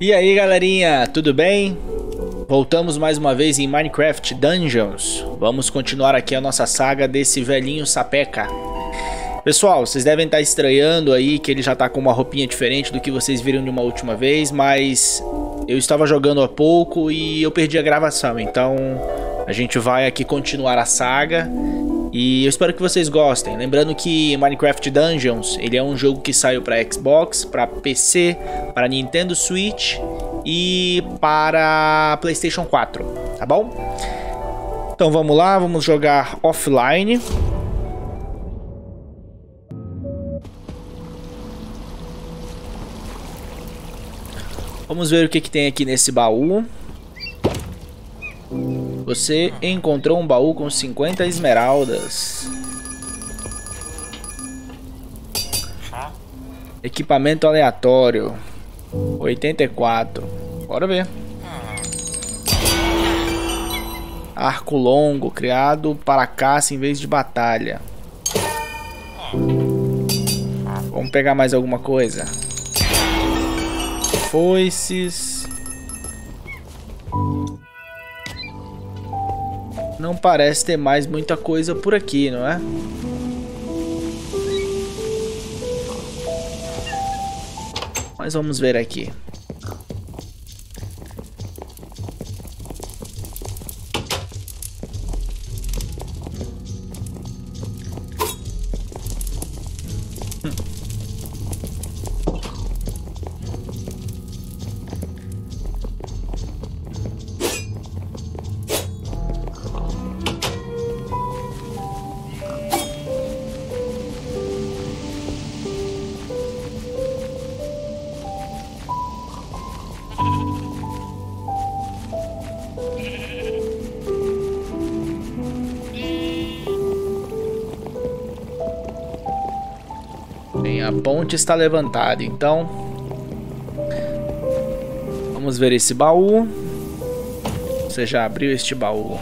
E aí galerinha, tudo bem? Voltamos mais uma vez em Minecraft Dungeons. Vamos continuar aqui a nossa saga desse velhinho sapeca. Pessoal, vocês devem estar estranhando aí que ele já tá com uma roupinha diferente do que vocês viram de uma última vez, mas eu estava jogando há pouco e eu perdi a gravação, então a gente vai aqui continuar a saga. E eu espero que vocês gostem. Lembrando que Minecraft Dungeons, ele é um jogo que saiu para Xbox, para PC, para Nintendo Switch e para PlayStation 4, tá bom? Então vamos lá, vamos jogar offline. Vamos ver o que tem aqui nesse baú. Você encontrou um baú com 50 esmeraldas. Equipamento aleatório. 84. Bora ver. Arco longo, criado para caça em vez de batalha. Vamos pegar mais alguma coisa. Foices. Não parece ter mais muita coisa por aqui, não é? Mas vamos ver aqui. A ponte está levantada, então vamos ver esse baú. Você já abriu este baú?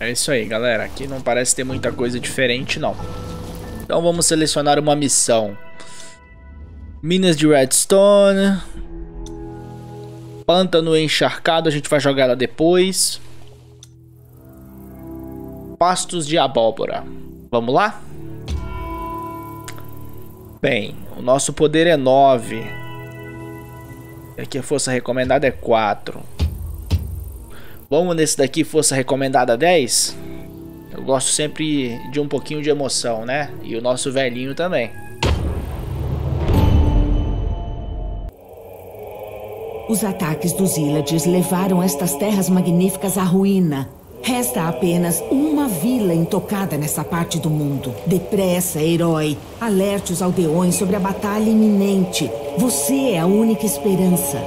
É isso aí, galera. Aqui não parece ter muita coisa diferente, não. Então vamos selecionar uma missão. Minas de Redstone. Pântano encharcado, a gente vai jogar ela depois. Pastos de abóbora. Vamos lá? Bem, o nosso poder é 9. E aqui a força recomendada é 4. Vamos nesse daqui, força recomendada 10. Eu gosto sempre de um pouquinho de emoção, né? E o nosso velhinho também. Os ataques dos Illagers levaram estas terras magníficas à ruína. Resta apenas uma vila intocada nessa parte do mundo. Depressa, herói. Alerte os aldeões sobre a batalha iminente. Você é a única esperança.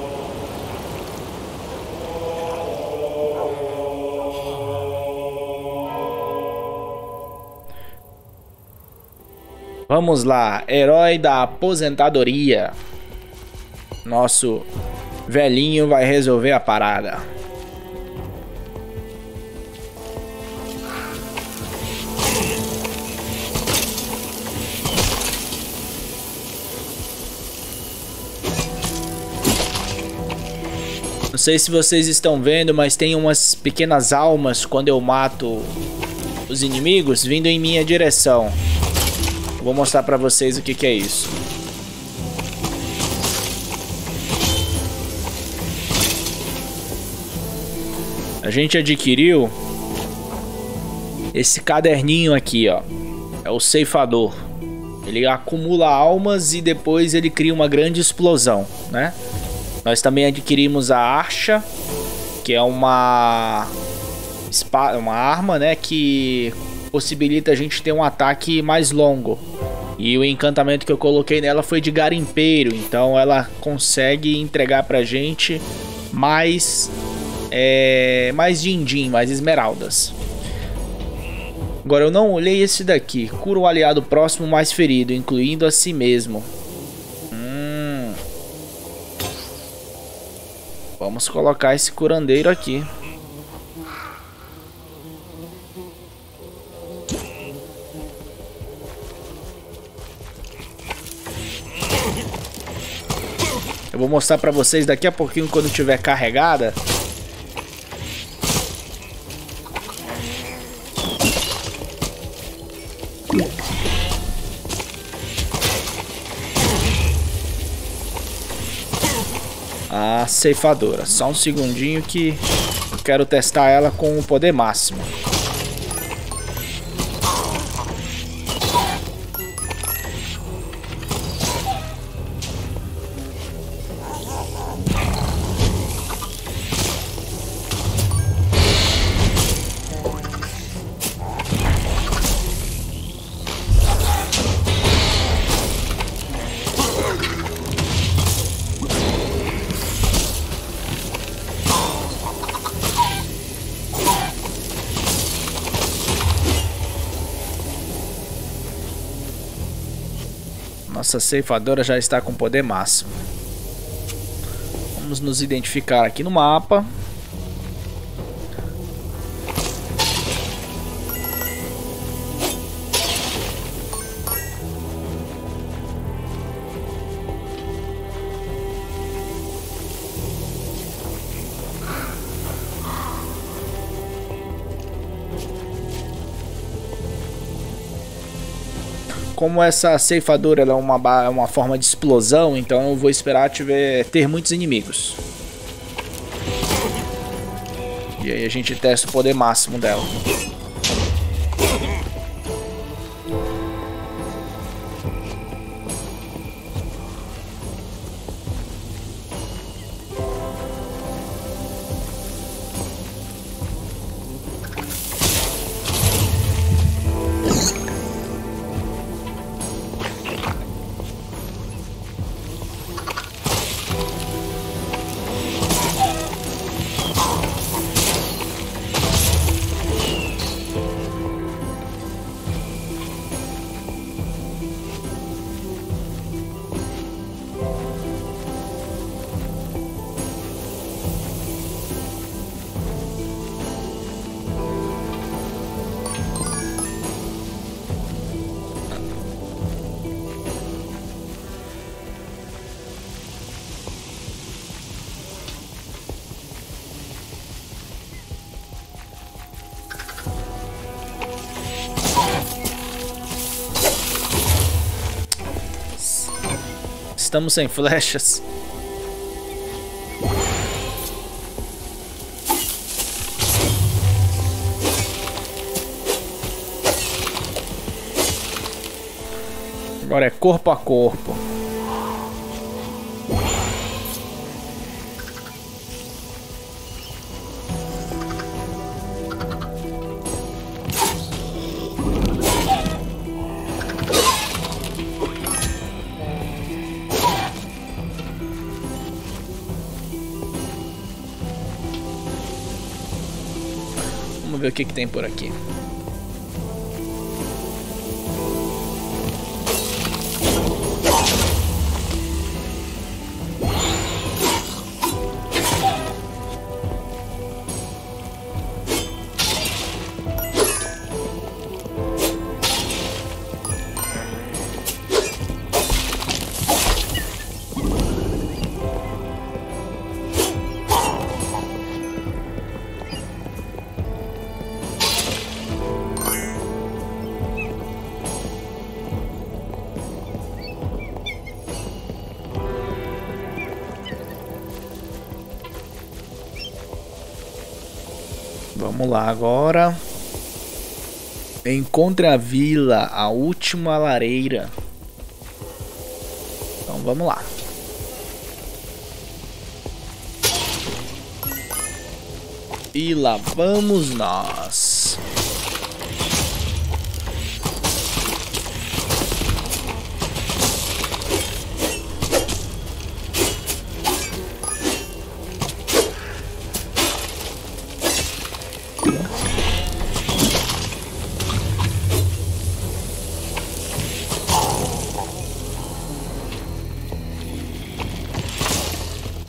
Vamos lá, herói da aposentadoria. Nosso velhinho vai resolver a parada. Não sei se vocês estão vendo, mas tem umas pequenas almas quando eu mato os inimigos vindo em minha direção. Vou mostrar pra vocês o que é isso. A gente adquiriu esse caderninho aqui, ó. É o ceifador. Ele acumula almas e depois ele cria uma grande explosão, né? Nós também adquirimos a archa, que é uma arma, né, que possibilita a gente ter um ataque mais longo. E o encantamento que eu coloquei nela foi de garimpeiro, então ela consegue entregar pra gente mais din-din, mais esmeraldas. Agora, eu não olhei esse daqui. Cura o aliado próximo mais ferido, incluindo a si mesmo. Vamos colocar esse curandeiro aqui. Eu vou mostrar pra vocês daqui a pouquinho quando tiver carregada. A ceifadora. Só um segundinho que eu quero testar ela com o poder máximo. Nossa ceifadora já está com poder máximo. Vamos nos identificar aqui no mapa. Como essa ceifadora ela é uma forma de explosão, então eu vou esperar ter muitos inimigos. E aí a gente testa o poder máximo dela. Estamos sem flechas. Agora é corpo a corpo. Vamos ver o que que tem por aqui. Vamos lá agora. Encontre a vila, a última lareira. Então vamos lá. E lá vamos nós.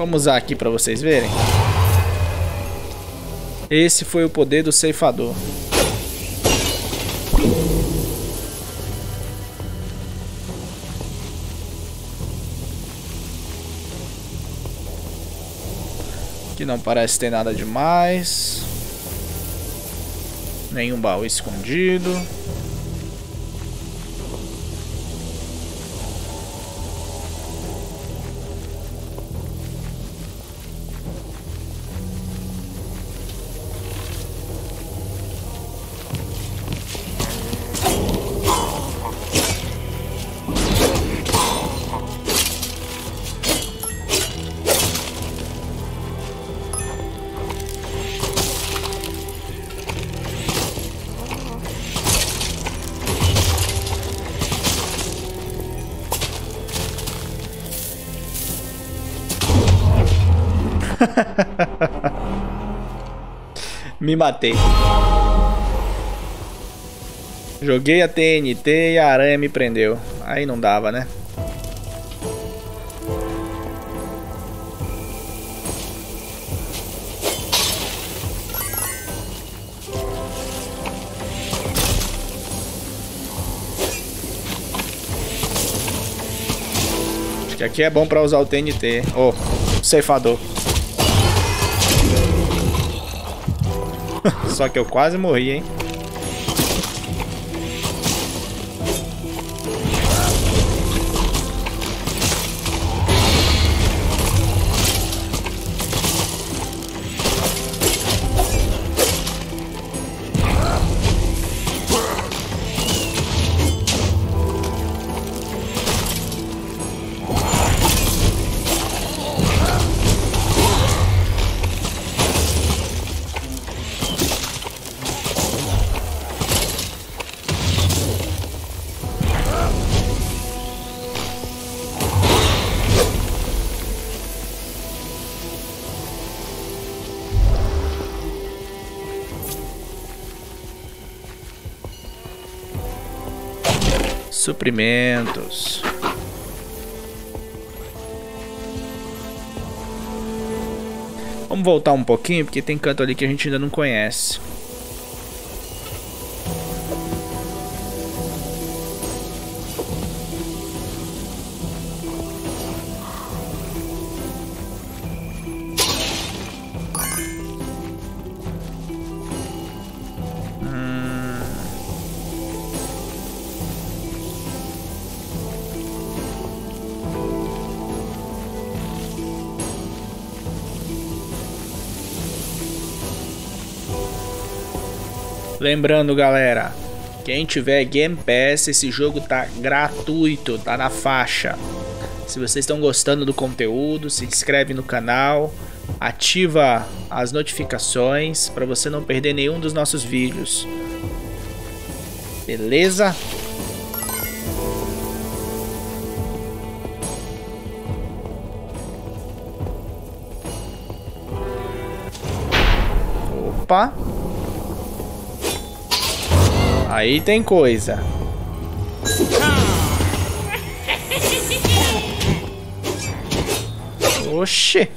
Vamos usar aqui para vocês verem. Esse foi o poder do ceifador. Aqui não parece ter nada demais. Nenhum baú escondido. Me matei. Joguei a TNT e a aranha me prendeu. Aí não dava, né? Acho que aqui é bom pra usar o TNT. Oh, ceifador. Só que eu quase morri, hein? Suprimentos. Vamos voltar um pouquinho, porque tem canto ali que a gente ainda não conhece. Lembrando, galera, quem tiver Game Pass, esse jogo tá gratuito, tá na faixa. Se vocês estão gostando do conteúdo, se inscreve no canal, ativa as notificações para você não perder nenhum dos nossos vídeos. Beleza? Opa! Aí tem coisa. Oxê.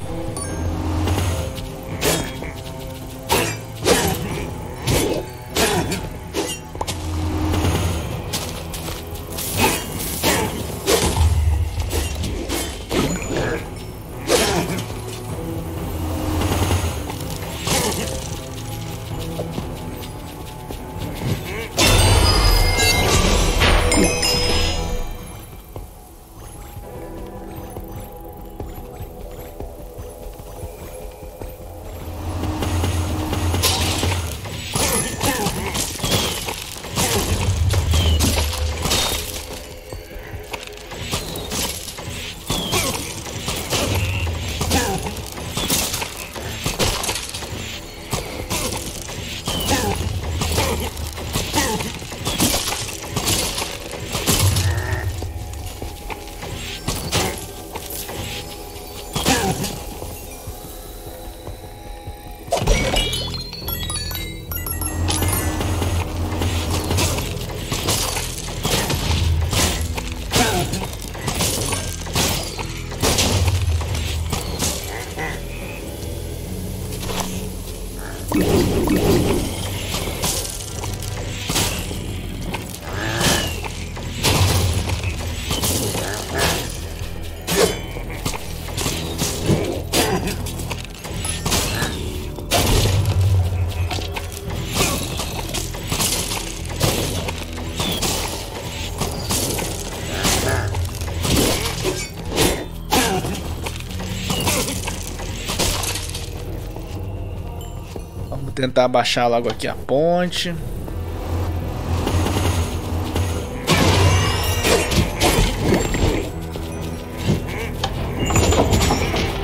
tentar abaixar logo aqui a ponte.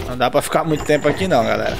Não dá pra ficar muito tempo aqui não, galera.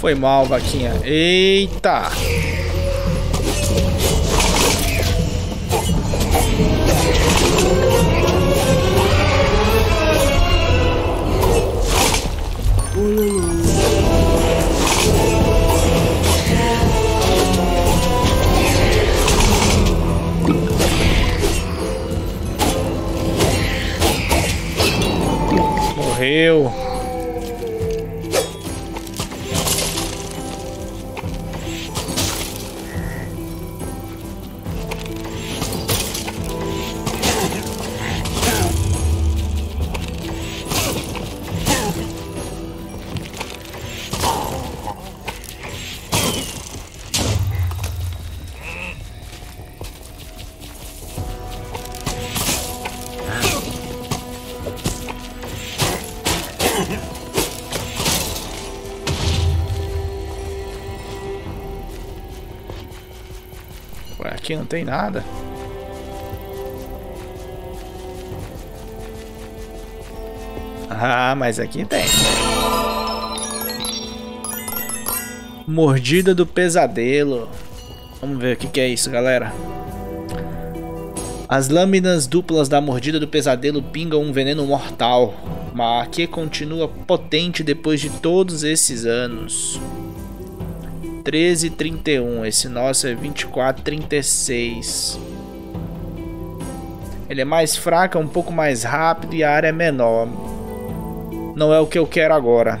Foi mal, vaquinha. Eita! Morreu. Aqui não tem nada. Ah, mas aqui tem. Mordida do pesadelo. Vamos ver o que é isso, galera. As lâminas duplas da mordida do pesadelo pingam um veneno mortal. Mas aqui continua potente depois de todos esses anos. 13,31. Esse nosso é 24,36. Ele é mais fraco, é um pouco mais rápido e a área é menor. Não é o que eu quero agora.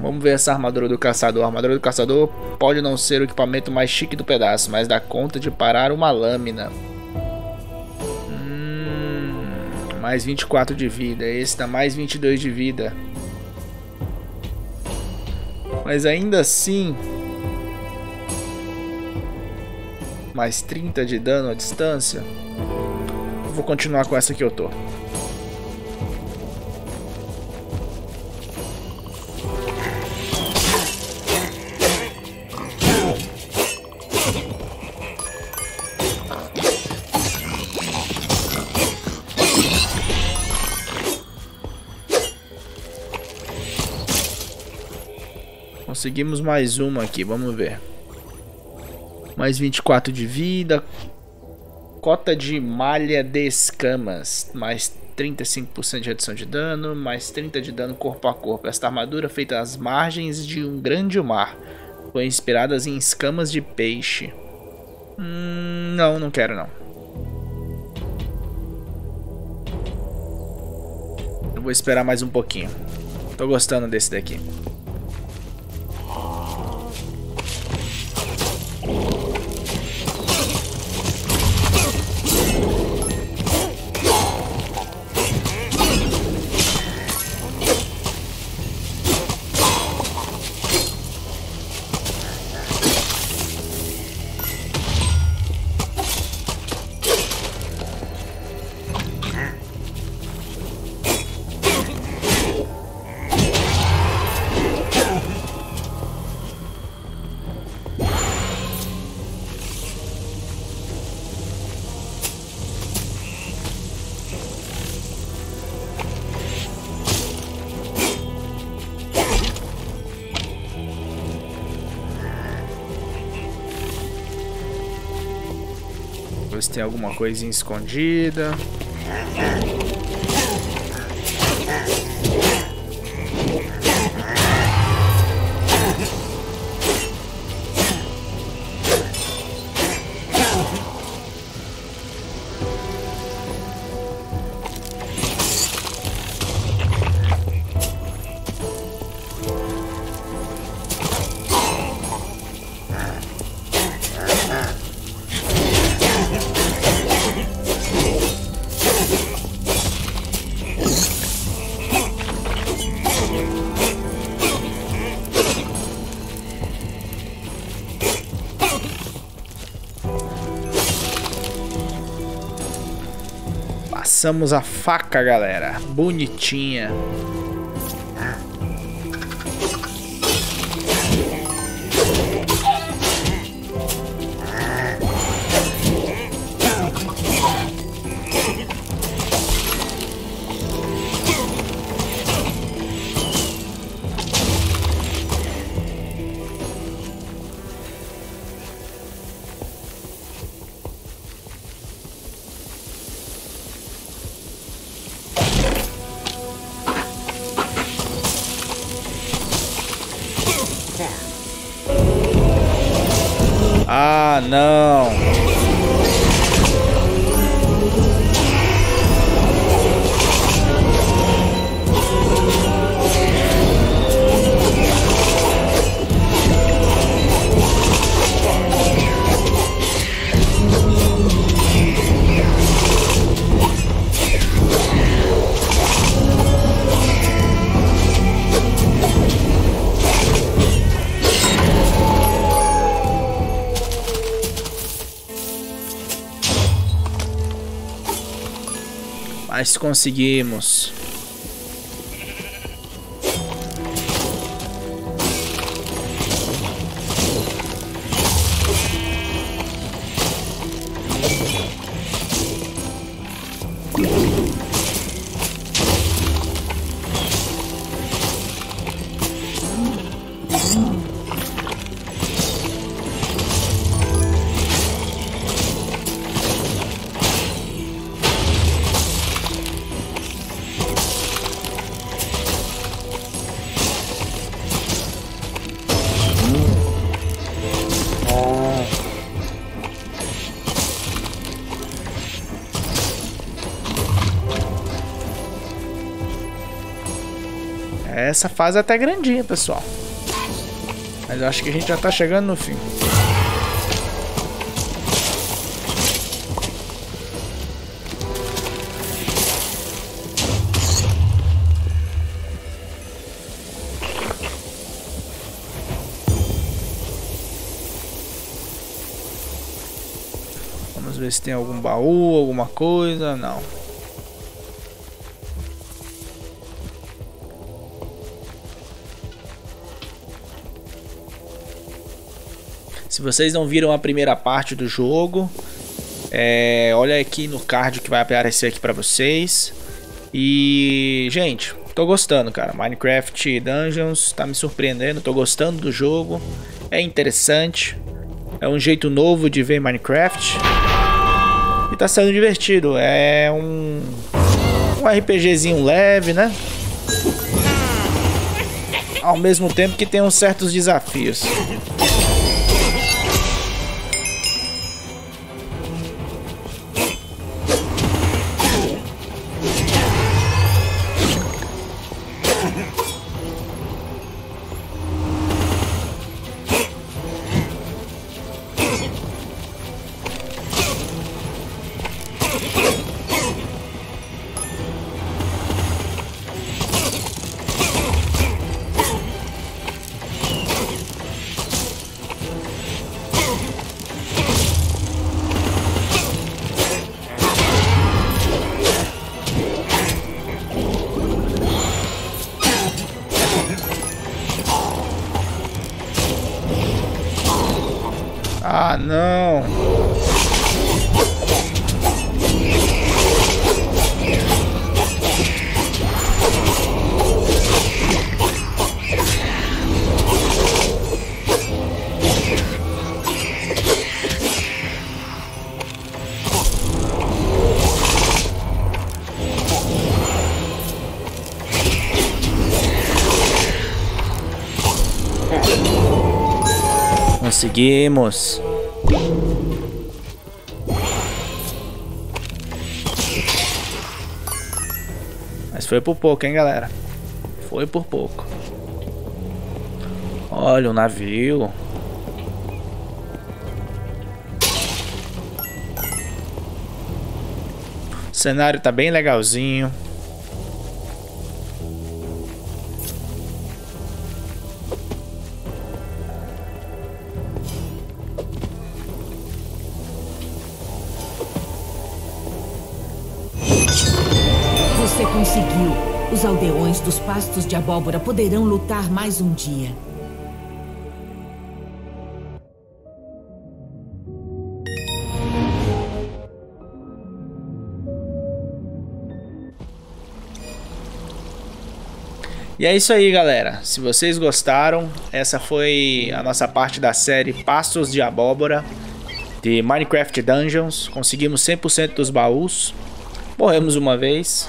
Vamos ver essa armadura do caçador. A armadura do caçador pode não ser o equipamento mais chique do pedaço, mas dá conta de parar uma lâmina. Mais 24 de vida. Esse dá mais 22 de vida. Mas ainda assim, mais 30 de dano à distância. Eu vou continuar com essa que eu tô. Conseguimos mais uma aqui, vamos ver. Mais 24 de vida. Cota de malha de escamas. Mais 35% de redução de dano. Mais 30 de dano corpo a corpo. Esta armadura feita às margens de um grande mar. Foi inspirada em escamas de peixe. Não, não quero não. Eu vou esperar mais um pouquinho. Tô gostando desse daqui. Tem alguma coisinha escondida. Passamos a faca, galera. Bonitinha. Ah, não. Mas conseguimos. Essa fase é até grandinha, pessoal. Mas eu acho que a gente já tá chegando no fim. Vamos ver se tem algum baú, alguma coisa. Não. Se vocês não viram a primeira parte do jogo, olha aqui no card que vai aparecer aqui pra vocês. E, gente, tô gostando, cara. Minecraft Dungeons tá me surpreendendo, tô gostando do jogo. É interessante, é um jeito novo de ver Minecraft. E tá sendo divertido, é um RPGzinho leve, né? Ao mesmo tempo que tem uns certos desafios. Ah, não. Conseguimos. Mas foi por pouco, hein, galera? Foi por pouco. Olha o navio. O cenário tá bem legalzinho. Conseguiu. Os aldeões dos Pastos de Abóbora poderão lutar mais um dia. E é isso aí, galera. Se vocês gostaram, essa foi a nossa parte da série Pastos de Abóbora de Minecraft Dungeons. Conseguimos 100% dos baús. Morremos uma vez.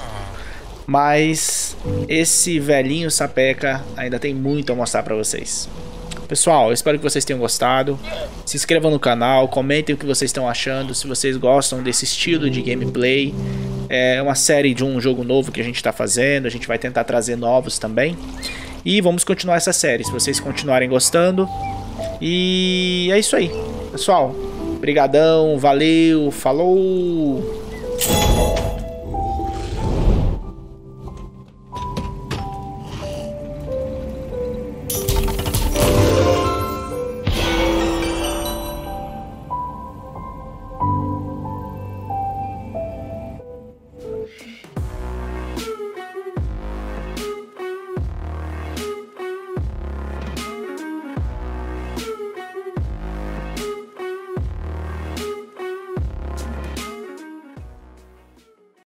Mas esse velhinho sapeca ainda tem muito a mostrar pra vocês. Pessoal, eu espero que vocês tenham gostado. Se inscrevam no canal, comentem o que vocês estão achando. Se vocês gostam desse estilo de gameplay. É uma série de um jogo novo que a gente está fazendo. A gente vai tentar trazer novos também. E vamos continuar essa série, se vocês continuarem gostando. E é isso aí. Pessoal, brigadão, valeu, falou!